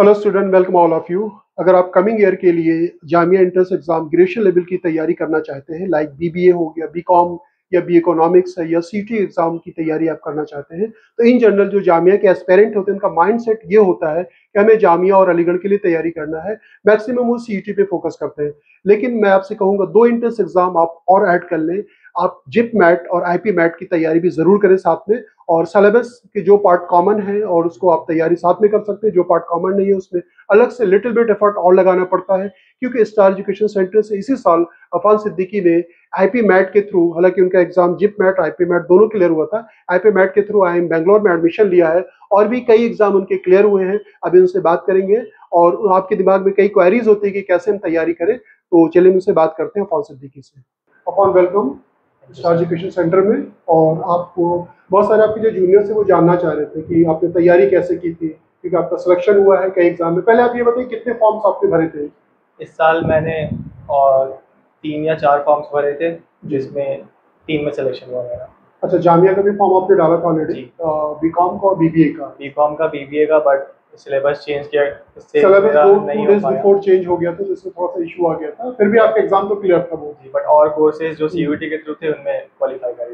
Hello student, welcome all of you. अगर आप coming year के लिए Jamia entrance exam graduation level की तैयारी करना चाहते हैं, लाइक बीबीए हो गया, बीकॉम या बी इकोनॉमिक्स है, या सीटी एग्जाम की तैयारी आप करना चाहते हैं, तो इन जनरल जो जामिया के एस्पेरेंट होते हैं उनका माइंडसेट ये होता है कि हमें जामिया और अलीगढ़ के लिए तैयारी करना है, मैक्सिमम वो सीटी पे फोकस करते हैं। लेकिन मैं आपसे कहूँगा दो एंट्रेंस एग्जाम आप और ऐड कर लें, आप जिपमैट और आईपीमैट की तैयारी भी ज़रूर करें साथ में, और सिलेबस के जो पार्ट कॉमन है और उसको आप तैयारी साथ में कर सकते हैं, जो पार्ट कॉमन नहीं है उसमें अलग से लिटिल बिट एफर्ट और लगाना पड़ता है, क्योंकि स्टार एजुकेशन सेंटर से इसी साल अफान सिद्दीकी ने आईपीमैट के थ्रू, हालांकि उनका एग्जाम जिपमैट आईपीमैट दोनों क्लियर हुआ था, आईपीमैट के थ्रू आईआईएम बैंगलोर में एडमिशन लिया है और भी कई एग्जाम उनके क्लियर हुए हैं। अभी उनसे बात करेंगे और आपके दिमाग में कई क्वेरीज होती है कि कैसे हम तैयारी करें, तो चलिए उनसे बात करते हैं अफान सिद्दीकी से। Afan, welcome star education centre में। और आपको बहुत सारे आपके जो जूनियर से वो जानना चाह रहे थे कि आपने तैयारी कैसे की थी, क्योंकि आपका सिलेक्शन हुआ है कई एग्जाम में। पहले आप ये बताइए कितने फॉर्म्स आपने भरे थे इस साल? मैंने और 3 या 4 फॉर्म्स भरे थे, जिसमें 3 में सिलेक्शन हुआ मेरा। अच्छा, जामिया का भी फॉर्म आपने डाला था ऑलरेडी, बीकॉम का और बीबीए का? बीकॉम का, बीबीए का, बट सिलेबस चेंज किया, इससे मेरा नहीं हो पाया। बिफोर चेंज हो गया था, जिससे थोड़ा सा इशू आ गया था। फिर भी आपका एग्जाम तो क्लियर था वो जी, बट और कोर्सेज जो CUET के थ्रू थे उनमें क्वालिफाई कर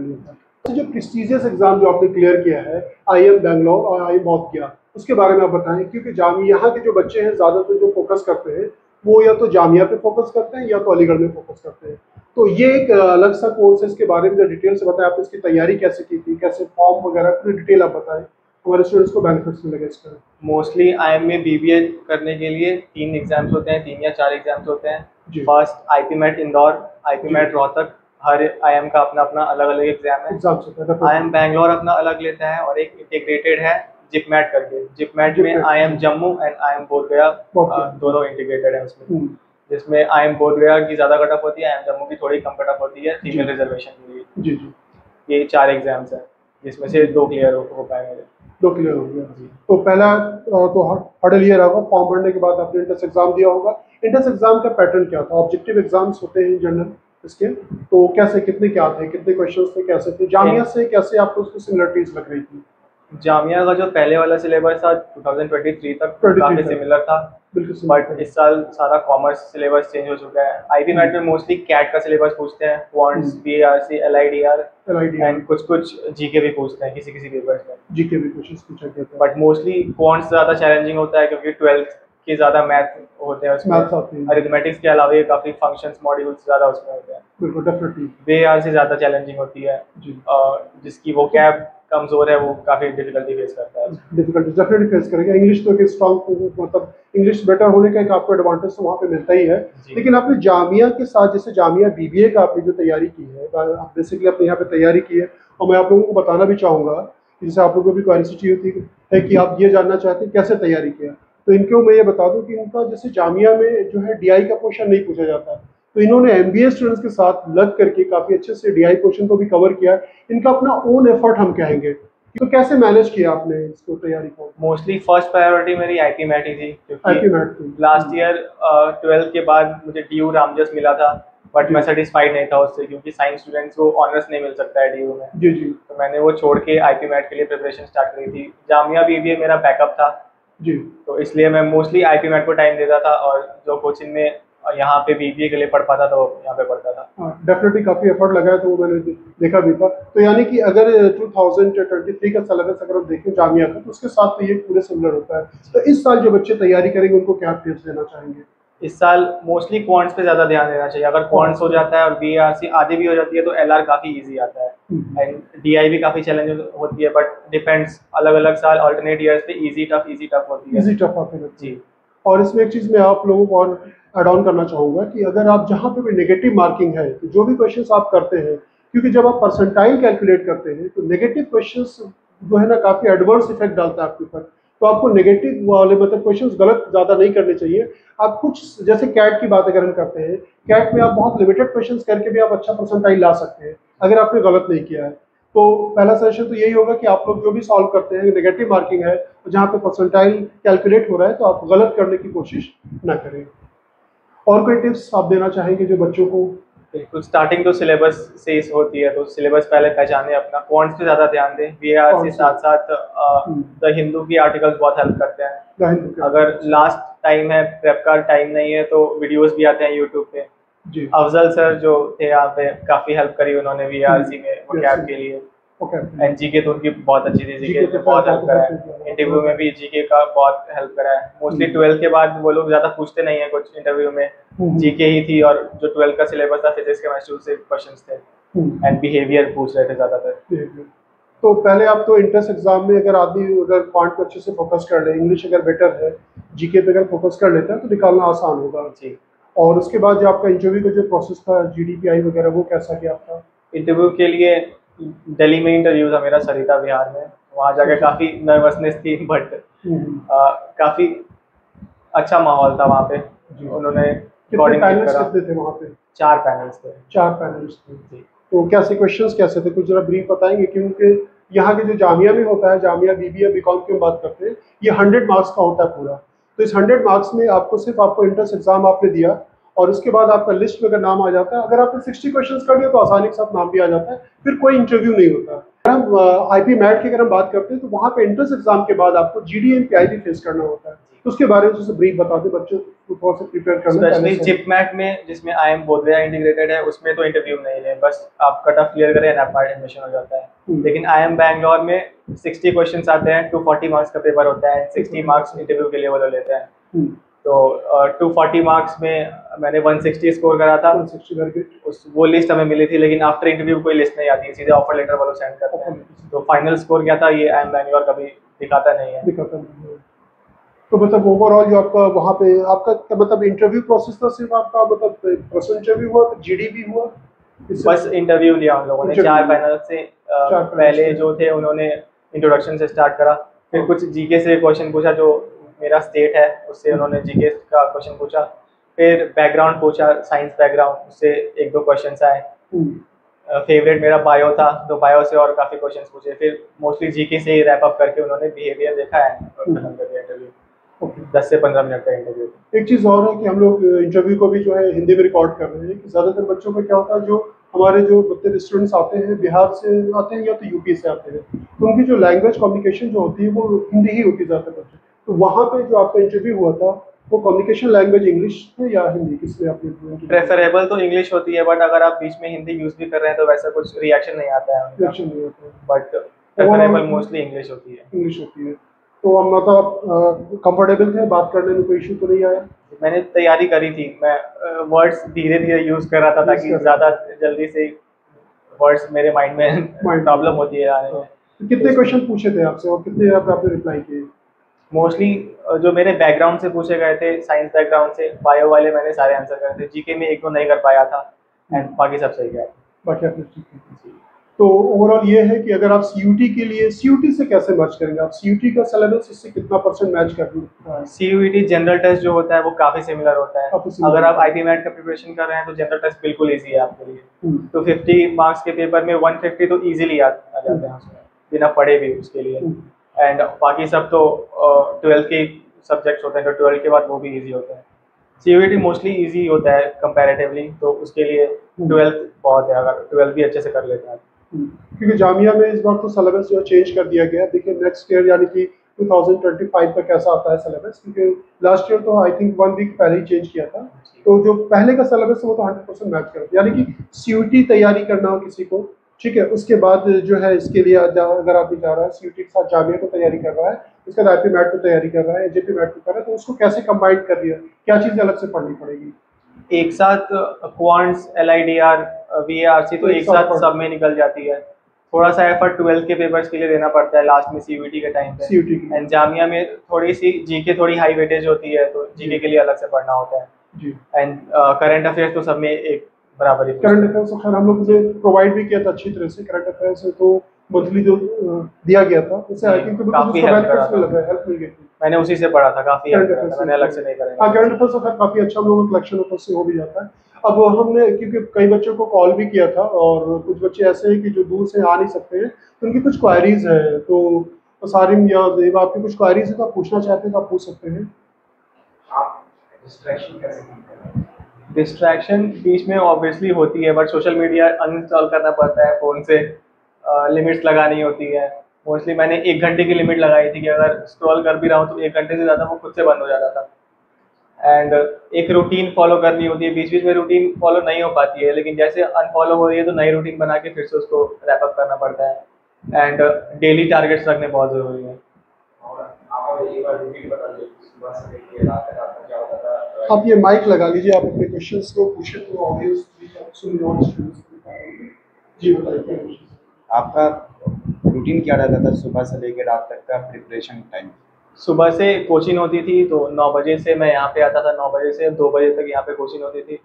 लिया था। तो जो प्रेस्टीजियस एग्जाम जो आपने क्लियर किया है, IIM बैंगलोर और IIM बोधगया, उसके बारे में आप बताएं, क्योंकि जामिया यहाँ के जो बच्चे हैं ज़्यादातर जो फोकस करते हैं वो या तो जामिया पे फोकस करते हैं या तो अलीगढ़ में फोकस करते हैं। तो ये एक अलग सा कोर्सेज के बारे में जो डिटेल से बताया, आपने इसकी तैयारी कैसे की थी, कैसे फॉर्म वगैरह पूरी डिटेल आप बताएं, हमारे स्टूडेंट्स को बेनिफिट्स मिलेगा इसका। मोस्टली IIM में BBA करने के लिए 3 एग्जाम्स होते हैं, 3 या 4 एग्जाम्स होते हैं। First IPMAT Indore, IPMAT Rohtak, हर IIM का अपना अपना अलग अलग एग्जाम है। IIM बैंगलोर अपना अलग लेता है और एक इंटीग्रेटेड है जिपमैट करके। जिपमैट में IIM Jammu and IIM Bodhgaya दोनों इंटीग्रेटेड है उसमें, जिसमें IIM बोधगया की ज़्यादा कट ऑफ होती है, IIM जम्मू की थोड़ी कम कट ऑफ होती है फीमेल रिजर्वेशन के लिए। जी जी, ये 4 एग्जाम्स हैं, जिसमें से 2 क्लियर हो पाए मेरे। 2 क्लियर हो गया जी। तो पहला तो हडल ये रहा, फॉर्म भरने के बाद आपने एंट्रेंस एग्जाम दिया होगा। एंट्रेंस एग्जाम का पैटर्न क्या था? ऑब्जेक्टिव एग्जाम्स होते हैं जनरल इसके, तो कैसे कितने क्वेश्चन थे, कैसे थे? जामिया से कैसे आपको उसकी सिमिलरिटीज लग रही थी? जामिया का जो पहले वाला सिलेबस था 2023 तक काफी सिमिलर था, बट इस साल सारा कॉमर्स सिलेबस चेंज हो चुका है। आईपीमैट में मोस्टली कैट का सिलेबस पूछते हैं, क्वांट्स, बीआरसी, एलआईडीआर एंड कुछ जीके भी पूछते हैं, किसी किसी पेपर्स में जीके भी क्वेश्चंस पूछा जाता है। बट मोस्टली क्वांट्स ज्यादा चैलेंजिंग होता है, क्योंकि 12th के ज्यादा मैथ होते हैं उसमें, अरिथमेटिक्स के अलावा काफी फंक्शंस मॉड्यूल्स ज्यादा उसमें होते हैं। बिल्कुल, डेफिनेटली बीआरसी ज्यादा चैलेंजिंग होती है, जिसकी वोकैब कमजोर है वो काफी डिफिकल्टी फेस करता है। डिफिकल्टी डेफिनेटली फेस करेगा। इंग्लिश तो स्ट्रॉन्ग, मतलब इंग्लिश बेटर होने का एक आपको एडवांटेज तो वहाँ पे मिलता ही है। लेकिन आपने जामिया के साथ, जैसे जामिया बीबीए का आपने जो तैयारी की है, आप बेसिकली आपने यहाँ पे तैयारी की है, और मैं आप लोगों को बताना भी चाहूँगा, जैसे आप लोगों को भी क्वालिटी होती है कि आप ये जानना चाहते हैं कैसे तैयारी किया, तो इनको मैं ये बता दूँ कि इनका जैसे जामिया में जो है DI का पोर्शन नहीं पूछा जाता है, तो इन्होंने MBA स्टूडेंट्स के साथ लग करके काफ़ी अच्छे से DI पोर्शन को भी कवर किया है। इनका अपना ओन एफर्ट हम कहेंगे। तो कैसे मैनेज किया आपने इसको तैयारी को? मोस्टली फर्स्ट प्रायोरिटी मेरी IPMAT ही थी, क्योंकि लास्ट ईयर 12 के बाद मुझे DU रामजस मिला था, बट मैं सेटिस्फाइड नहीं था उससे, क्योंकि साइंस स्टूडेंट्स को ऑनर्स नहीं मिल सकता है DU में। जी जी, तो मैंने वो छोड़ के IPMAT के लिए प्रिपरेशन स्टार्ट करी थी। जामिया BBA मेरा बैकअप था जी, तो इसलिए मैं मोस्टली IPMAT को टाइम देता था, और जो कोचिंग में यहाँ पे बीबीए के लिए पढ़ पाता था वो यहाँ पे पढ़ता था। डेफिनेटली काफ़ी एफर्ट लगा है, तो वो मैंने देखा भी था। तो यानी कि अगर 2023 का सिलेबस अगर हम देखें जामिया का, तो उसके साथ तो ये पूरे सिमिलर होता है। तो इस साल जो बच्चे तैयारी करेंगे उनको क्या टिप्स देना चाहेंगे? इस साल मोस्टली क्वांट्स पे ज़्यादा ध्यान देना चाहिए। अगर क्वांट्स हो जाता है और BRC आधी भी हो जाती है, तो LR काफ़ी ईजी आता है, एंड DI भी काफ़ी चैलेंजिंग होती है, बट डिपेंड्स, अलग अलग साल ऑल्टरनेट ईयर्स पे ईजी टफ होती है। जी, और इसमें एक चीज़ में आप लोगों को और एड ऑन करना चाहूँगा कि अगर आप जहाँ पे भी नेगेटिव मार्किंग है, तो जो भी क्वेश्चंस आप करते हैं, क्योंकि जब आप परसेंटाइल कैलकुलेट करते हैं तो नेगेटिव क्वेश्चंस जो है ना काफ़ी एडवर्स इफेक्ट डालता है आपके ऊपर, तो आपको नेगेटिव वाले मतलब क्वेश्चंस गलत ज़्यादा नहीं करने चाहिए। आप कुछ जैसे कैट की बात अगर हम करते हैं, कैट में आप बहुत लिमिटेड क्वेश्चन करके भी आप अच्छा परसेंटाइल ला सकते हैं अगर आपने गलत नहीं किया है। तो पहला सजेशन तो यही होगा कि आप लोग जो भी सॉल्व करते हैं, नेगेटिव मार्किंग है जहाँ पे परसेंटाइल कैलकुलेट हो रहा है, तो आप गलत करने की कोशिश ना करें। और कोई टिप्स आप देना चाहेंगे जो बच्चों को बिल्कुल स्टार्टिंग तो सिलेबस से ही होती है, तो सिलेबस पहले पहचाने, अपना क्वांट्स पे ज्यादा ध्यान दें। वीआर के साथ साथ द हिंदू की आर्टिकल्स बहुत हेल्प करते हैं। अगर लास्ट टाइम है, प्रेप का टाइम नहीं है, तो वीडियोस भी आते हैं यूट्यूब पे जी। अफजल सर जो थे यहाँ पे, काफी हेल्प करी उन्होंने वीआरसी में वोकैब के लिए। जीके तो उनकी बहुत अच्छी थी, जीके में बहुत हेल्प करा है। इंटरव्यू में भी जीके का बहुत हेल्प करा है। मोस्टली 12 के बाद वो लोग ज्यादा पूछते नहीं है कुछ, इंटरव्यू में जीके ही थी, और जो 12 का सिलेबस था फिजिक्स केमिस्ट्री से क्वेश्चंस थे एंड बिहेवियर पूछ रहे थे ज्यादातर। तो पहले आप तो एंट्रेंस एग्जाम में अगर आदमी अगर क्वांट पे अच्छे से फोकस कर ले, इंग्लिश अगर बेटर है, जीके पे अगर फोकस कर लेता है तो निकालना आसान होगा जी। और उसके बाद जो आपका इंटरव्यू का जो प्रोसेस था, जीडीपीआई वगैरह, वो कैसा गया आपका? इंटरव्यू के लिए दिल्ली में इंटरव्यू था मेरा, सरिता बिहार में। वहाँ जाकर काफ़ी नर्वसनेस थी, बट काफ़ी अच्छा माहौल था वहाँ पे। उन्होंने कितने थे वहाँ पे? 4 पैनल्स थे जी। तो कैसे क्वेश्चंस कैसे थे, कुछ जरा ब्रीफ बताएंगे? क्योंकि यहाँ के जो जामिया में होता है, जामिया बीबी या बीकॉम की हम बात करते हैं, ये 100 मार्क्स का होता है पूरा। तो इस 100 मार्क्स में आपको सिर्फ आपको एंट्रेंस एग्जाम आपने दिया, और उसके बाद आपका लिस्ट में अगर नाम आ जाता है, अगर आपने 60 क्वेश्चंस कर दिए तो आसानी के साथ नाम भी आ जाता है, फिर कोई इंटरव्यू नहीं होता। अगर हम आईपीमैट की अगर हम बात करते हैं तो वहाँ पे एंट्रेंस एग्जाम के बाद आपको जीडीएमपीआई भी फेस करना होता है, तो उसके बारे में थोड़ा सा ब्रीफ बता दें, बच्चों को थोड़ा सा प्रिपेयर करना। स्पेशली जिपमैट में, जिसमें आईआईएम बोधगया इंटीग्रेटेड है, उसमें तो इंटरव्यू नहीं है, बस आप कट ऑफ क्लियर करें एडमिशन हो जाता है। लेकिन आईआईएम बैंगलोर में 60 क्वेश्चन आते हैं, 240 मार्क्स का पेपर होता है, 60 मार्क्स इंटरव्यू के लिए वो लेते हैं। तो 240 मार्क्स में मैंने 160 स्कोर करा था, 160 करके वो लिस्ट हमें मिली थी। लेकिन आफ्टर इंटरव्यू कोई लिस्ट नहीं आती, सीधे ऑफर लेटर वालों सेंड करते हैं। तो फाइनल स्कोर क्या था ये आईआईएम बैंगलोर कभी दिखाता नहीं है। तो मतलब ओवरऑल जो आपका वहाँ पे आपका मतलब इंटरव्यू प्रोसेस था, सिर्फ आपका मतलब पर्सनल इंटरव्यू हुआ, जीडीपी हुआ, बस इंटरव्यू लिया हम लोगों ने। 4 पैनल से पहले जो थे उन्होंने इंट्रोडक्शन से स्टार्ट करा, फिर कुछ जीके से क्वेश्चन पूछा, जो मेरा स्टेट है उससे उन्होंने जीके का क्वेश्चन पूछा, फिर बैकग्राउंड पूछा, साइंस बैकग्राउंड, उससे 1-2 क्वेश्चन आए। फेवरेट मेरा बायो था, तो बायो से और काफ़ी क्वेश्चन पूछे। फिर मोस्टली जीके से ही रैप अप करके उन्होंने बिहेवियर देखा है, और खत्म कर दिया इंटरव्यू। 10 से 15 मिनट का इंटरव्यू। एक चीज़ और है कि हम लोग इंटरव्यू को भी जो है हिंदी में रिकॉर्ड कर रहे हैं, कि ज़्यादातर बच्चों को क्या होता है, जो हमारे जो बच्चे स्टूडेंट्स आते हैं, बिहार से आते हैं या तो यूपी से आते हैं, तो उनकी जो लैंग्वेज कम्युनिकेशन जो होती है वो हिंदी ही होती है ज़्यादातर बच्चों। तो वहाँ पे जो आपका इंटरव्यू हुआ था, वो कम्युनिकेशन लैंग्वेज इंग्लिश है या हिंदी, किसमें आपने? प्रेफरेबल तो इंग्लिश होती है, बट अगर आप बीच में हिंदी यूज भी कर रहे हैं तो वैसा कुछ रिएक्शन नहीं आता है, बट प्रेफरेबल मोस्टली इंग्लिश होती है। तो हम मतलब कंफर्टेबल थे बात करने में, कोई इशू तो नहीं आया? मैंने तैयारी करी थी, मैं वर्ड्स धीरे धीरे यूज कर रहा था, ताकि ज़्यादा जल्दी से वर्ड्स मेरे माइंड में प्रॉब्लम होती है आने में। कितने क्वेश्चन पूछे थे आपसे और कितने आपने रिप्लाई किए? मोस्टली जो मेरे बैकग्राउंड से पूछे गए थे, साइंस बैकग्राउंड से, बायो वाले मैंने सारे आंसर करे थे। जीके में 1-2 नहीं कर पाया था, एंड बाकी सब सही गया। तो ओवरऑल ये है कि अगर आप सीयूटी के लिए, सीयूटी से कैसे मैच करेंगे आप? सीयूटी का सिलेबस इससे कितना % मैच कर दूँ? सीयूटी जनरल टेस्ट जो होता है वो काफ़ी सिमिलर होता है। अगर आप आईपीमैट का प्रिपरेशन कर रहे हैं तो जनरल टेस्ट बिल्कुल ईजी है आपके लिए। तो 50 मार्क्स के पेपर में 150 तो ईजिली आ जाते हैं उसमें, बिना पढ़े भी उसके लिए। एंड बाकी सब तो 12 के सब्जेक्ट्स होते हैं, तो 12 के बाद वो भी इजी होता है। CUET मोस्टली इजी होता है कंपैरेटिवली, तो उसके लिए 12 बहुत है, अगर 12 भी अच्छे से कर लेते हैं। क्योंकि जामिया में इस बार तो सिलेबस जो चेंज कर दिया गया है, देखिए नेक्स्ट ईयर यानी कि 2025 का कैसा आता है सिलेबस, क्योंकि लास्ट ईयर तो आई थिंक 1 वीक पहले ही चेंज किया था। तो जो पहले का सिलेबस है वो तो 100% मैच कर, यानी कि CUET तैयारी करना हो किसी को, ठीक है, उसके बाद जो है इसके लिए अगर आप जा रहा है सीयूटी के साथ, जामिया को तैयारी कर रहा है, उसके बाद आईपीमैट को तैयारी कर रहा है, जेपीमैट को कर रहा है, तो उसको कैसे कंबाइन कर दिया, क्या चीज़ें अलग से पढ़नी पड़ेगी? एक साथ क्वांट्स, एलआईडीआर, वीआरसी तो एक साथ सब में निकल जाती है। थोड़ा सा एफर्ट 12 के पेपर्स के लिए देना पड़ता है लास्ट में सीयूटी के टाइम पे। एंड जामिया में थोड़ी सी जीके थोड़ी हाई वेटेज होती है, तो जीके के लिए अलग से पढ़ना होता है। एंड करंट अफेयर्स तो सब में एक बराबर है। करंट अफेयर्स खैर हम लोग ने प्रोवाइड भी किया था अच्छी तरह से। करंट अफेयर्स तो मंथली जो दिया गया था उससे आई थिंक काफी हेल्प मिल गई थी। मैंने उसी से पढ़ा था, काफी हेल्प करा था, मैंने अलग से नहीं करा। हां, करंट अफेयर्स तो खैर काफी अच्छा हम लोगों का कलेक्शन ऊपर से हो भी जाता है। अब हमने क्योंकि कई बच्चों को कॉल भी किया था, और कुछ बच्चे ऐसे हैं कि जो दूर से आ नहीं सकते हैं, तो उनकी कुछ क्वेरीज है। तो सारिम या देव, आपकी कुछ क्वेरीज है तो आप पूछना चाहते हैं तो आप पूछ सकते हैं। आप डिस्ट्रैक्शन कैसे डिस्ट्रैक्शन बीच में ऑब्वियसली होती है, बट सोशल मीडिया अनइंस्टॉल करना पड़ता है फ़ोन से, लिमिट्स लगानी होती है। मोस्टली मैंने 1 घंटे की लिमिट लगाई थी कि अगर स्क्रॉल कर भी रहा हूँ तो 1 घंटे से ज़्यादा वो खुद से बंद हो जाता था। एंड एक रूटीन फॉलो करनी होती है, बीच बीच में रूटीन फॉलो नहीं हो पाती है, लेकिन जैसे अनफॉलो हो रही है तो नई रूटीन बना के फिर से उसको रैपअप करना पड़ता है। एंड डेली टारगेट्स रखने बहुत ज़रूरी है। आप ये माइक लगा लीजिए, आप अपने क्वेश्चंस को पूछे तो ऑब्वियसली। जी बताइए, आपका रूटीन क्या रहता था सुबह से लेकर रात तक का प्रिपरेशन टाइम? सुबह से कोचिंग होती थी तो 9 बजे से मैं यहाँ पे आता था, 9 बजे से 2 बजे तक यहाँ पे कोचिंग होती थी।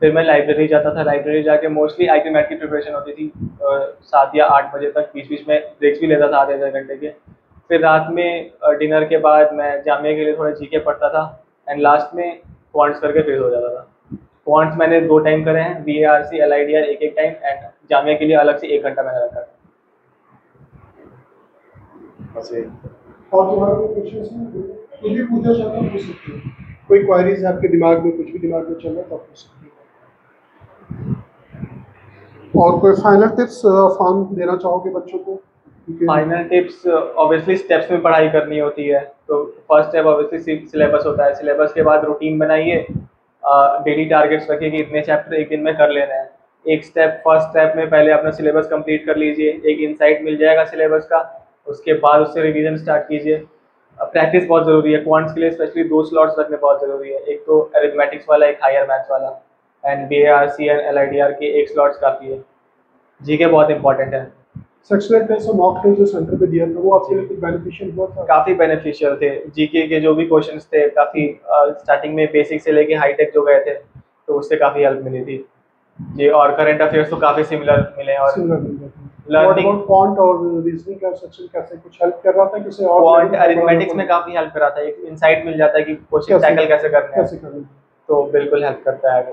फिर मैं लाइब्रेरी जाता था, लाइब्रेरी जाके मोस्टली आईपीमैट की प्रिपरेशन होती थी 7 या 8 बजे तक। बीच बीच में ब्रेक्स भी लेता था आधे घंटे के। फिर रात में डिनर के बाद मैं जामिया के लिए थोड़ा जीके पढ़ता था एंड लास्ट में क्वांट्स करके फिर हो जाता था। क्वांट्स मैंने 2 टाइम करे हैं, बीआरसी एलआईडीआर एक टाइम, एंड जामिया के लिए अलग से 1 घंटा मैंने रखा था। और तुम्हारे क्वेश्चन कोई क्वारीज आपके दिमाग में, कुछ भी दिमाग में चल रहा है तो आप पूछ सकते हो। और कोई फाइनल टिप्स फॉर्म देना चाहोगे बच्चों को? फाइनल टिप्स ऑब्वियसली स्टेप्स में पढ़ाई करनी होती है, तो फर्स्ट स्टेप ऑब्वियसली सिलेबस होता है। सिलेबस के बाद रूटीन बनाइए, डेली टारगेट्स रखिए कि इतने चैप्टर एक दिन में कर लेना है। एक स्टेप, फर्स्ट स्टेप में पहले अपना सिलेबस कंप्लीट कर लीजिए, एक इनसाइट मिल जाएगा सिलेबस का, उसके बाद उससे रिवीजन स्टार्ट कीजिए। प्रैक्टिस बहुत ज़रूरी है, क्वांट्स के लिए स्पेशली 2 स्लॉट्स रखने बहुत ज़रूरी है, एक तो अरिथमेटिक्स वाला, एक हायर मैथ्स वाला, एंड बीआरसी एंड एलआईडीआर के 1 स्लॉट्स काफ़ी है। जीके बहुत इंपॉर्टेंट है। सेक्शनल टेस्ट और मॉक टेस्ट जो सेंटर पे दिया था वो आपके लिए कुछ बेनिफिशियल हुआ था? काफ़ी बेनिफिशियल थे। जीके के जो भी क्वेश्चंस थे काफ़ी स्टार्टिंग में बेसिक से लेके हाई टेक जो गए थे तो उससे काफ़ी हेल्प मिली थी जी। और करंट अफेयर्स तो काफ़ी सिमिलर मिले और लर्निंग क्वांट और रीजनिंग का सेक्शन कैसे कुछ हेल्प कर रहा था? किसी और क्वांट अरिथमेटिक्स में काफ़ी हेल्प कर रहा था, एक इनसाइट मिल जाता है कि क्वेश्चन टैकल कैसे करना है, तो बिल्कुल हेल्प करता है।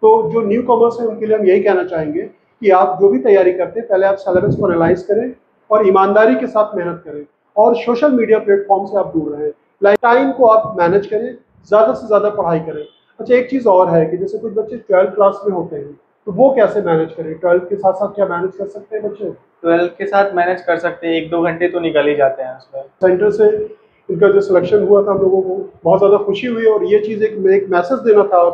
तो जो न्यू कॉमर्स है उनके लिए हम यही कहना चाहेंगे कि आप जो भी तैयारी करते हैं पहले आप सिलेबस को एनालाइज करें और ईमानदारी के साथ मेहनत करें और सोशल मीडिया प्लेटफॉर्म से आप दूर रहें। लाइफ टाइम को आप मैनेज करें, ज़्यादा से ज़्यादा पढ़ाई करें। अच्छा, एक चीज़ और है कि जैसे कुछ बच्चे 12th क्लास में होते हैं तो वो कैसे मैनेज करें? 12th के साथ साथ क्या मैनेज कर सकते हैं बच्चे? 12th के साथ मैनेज कर सकते हैं, 1-2 घंटे तो निकल ही जाते हैं उसमें। सेंटर से इनका जो सिलेक्शन हुआ था हम लोगों को बहुत ज़्यादा खुशी हुई और ये चीज़ एक मैसेज देना था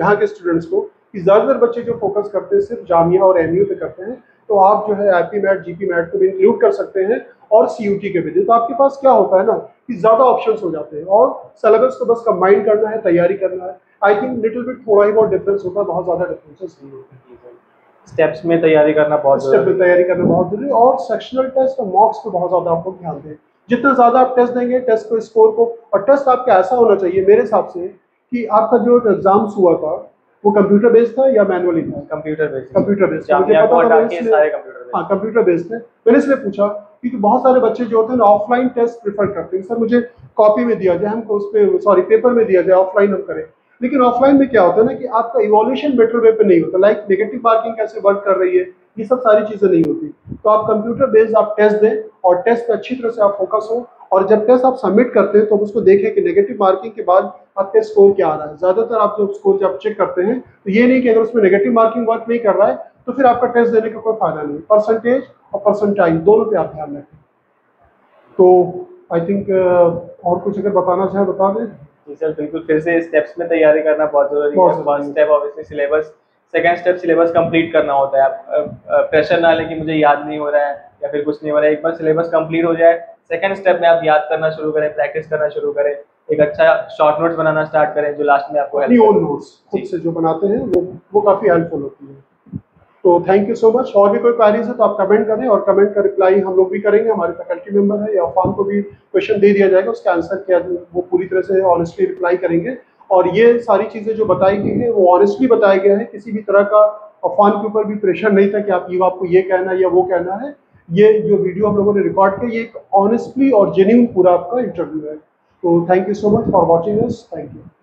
यहाँ के स्टूडेंट्स को कि ज़्यादातर बच्चे जो फोकस करते हैं सिर्फ जामिया और एमयू पे करते हैं, तो आप जो है आईपीमैट, जीपीमैट को भी इंक्लूड कर सकते हैं और सीयूटी के भी। तो आपके पास क्या होता है ना कि ज़्यादा ऑप्शंस हो जाते हैं और सिलेबस को बस कंबाइन करना है, तैयारी करना है। आई थिंक लिटिल बिट थोड़ा ही बहुत डिफरेंस होता है, बहुत ज़्यादा डिफरेंसेस नहीं होते। स्टेप्स में तैयारी करना बहुत जरूरी और सेक्शनल टेस्ट और मॉक्स पर बहुत ज़्यादा आपको ध्यान दें। जितना ज़्यादा आप टेस्ट देंगे, टेस्ट को, स्कोर को, और टेस्ट आपका ऐसा होना चाहिए मेरे हिसाब से कि आपका जो एग्ज़ाम्स हुआ था वो कंप्यूटर बेस्ड था या मैनुअली था? Computer based. हाँ, कंप्यूटर बेस्ड है। मैंने इसलिए पूछा क्योंकि बहुत सारे बच्चे जो होते हैं ऑफलाइन टेस्ट प्रेफर करते हैं, सर मुझे कॉपी में दिया जाए, हमको उस पर सॉरी पेपर में दिया जाए, ऑफलाइन हम करें। लेकिन ऑफलाइन में क्या होता है ना कि आपका इवोल्यूशन बेटर वे पे नहीं होता, लाइक नेगेटिव मार्किंग कैसे वर्क कर रही है, ये सब सारी चीज़ें नहीं होती। तो आप कंप्यूटर बेस्ड आप टेस्ट दें और टेस्ट पर अच्छी तरह से आप फोकस हो और जब टेस्ट आप सबमिट करते हैं तो हम उसको देखें कि नेगेटिव मार्किंग के बाद आपका स्कोर क्या आ रहा है। ज़्यादातर आप जब स्कोर जब चेक करते हैं तो ये नहीं कि अगर उसमें नेगेटिव मार्किंग वर्क नहीं कर रहा है तो फिर आपका टेस्ट देने का कोई फायदा नहीं। परसेंटेज और परसेंटाइल दोनों पे आप ध्यान रखें। तो आई थिंक और कुछ अगर बताना चाहें बता दें। जी सर बिल्कुल, फिर से स्टेप्स में तैयारी करना बहुत जरूरी है। Syllabus, second step syllabus complete करना होता है। आप प्रेशर ना लें कि मुझे याद नहीं हो रहा है या फिर कुछ नहीं हो रहा है। एक बार सिलेबस कंप्लीट हो जाए, सेकेंड स्टेप में आप याद करना शुरू करें, प्रैक्टिस करना शुरू करें, एक अच्छा शॉर्ट नोट्स बनाना स्टार्ट करें जो लास्ट में आपको हेल्प ओन नोट्स खुद से जो बनाते हैं वो काफ़ी हेल्पफुल होती है। तो थैंक यू सो मच। और भी कोई क्वेरीज है तो आप कमेंट करें और कमेंट का रिप्लाई हम लोग भी करेंगे। हमारे फैकल्टी मेंबर है या अफान को भी क्वेश्चन दे दिया जाएगा, उसका आंसर क्या वो पूरी तरह से ऑनेस्टली रिप्लाई करेंगे। और ये सारी चीज़ें जो बताई गई हैं वो ऑनेस्टली बताया गया है, किसी भी तरह का अफान के ऊपर भी प्रेशर नहीं था कि आप ये आपको ये कहना है या वो कहना है। ये जो वीडियो हम लोगों ने रिकॉर्ड किया ये एक ऑनेस्टली और जेन्युइन पूरा आपका इंटरव्यू है। तो thank you so much for watching us. Thank you.